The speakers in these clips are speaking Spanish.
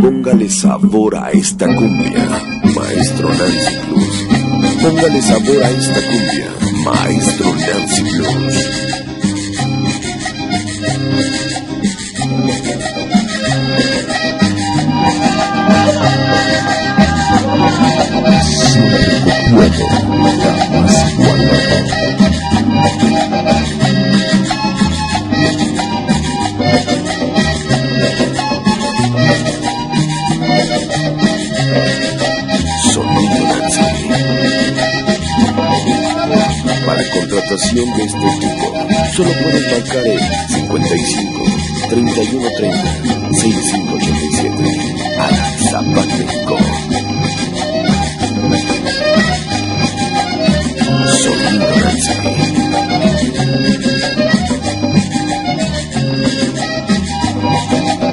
Póngale sabor a esta cumbia, Maestro Nancy Plus. Póngale sabor a esta cumbia, Maestro Nancy Plus. Para contratación de este tipo, solo pueden marcar el 55 31 30 65 87 al Zapateco. Sonido Nancy.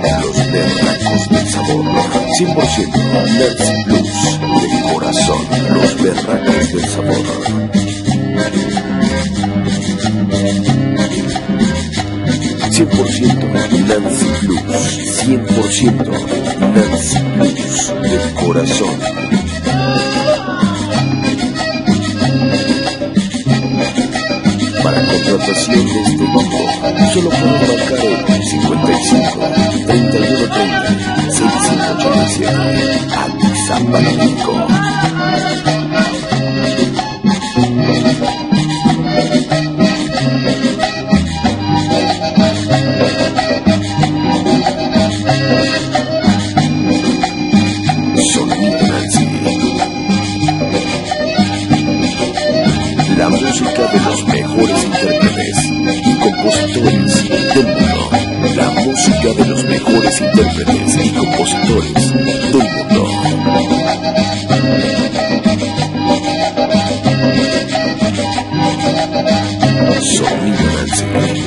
Los Berracos del Sabor, 100% Nancy Plus, de corazón, Los Berracos del Sabor. 100% Nancy Plus, 100% Nancy Plus, del corazón. Para contratación de este grupo, solo puedo marcar el 55 31 30 6587 Atizapanapico. La música de los mejores intérpretes y compositores del mundo. La música de los mejores intérpretes y compositores del mundo. Sonido Nancy.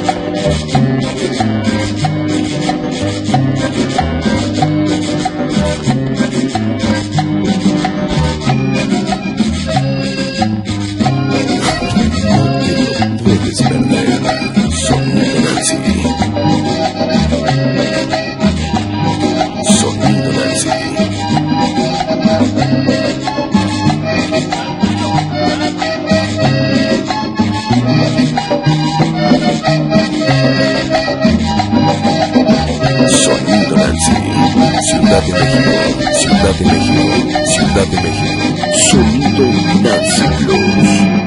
Ciudad de México, Ciudad de México, Ciudad de México, Sonido Nancy Plus.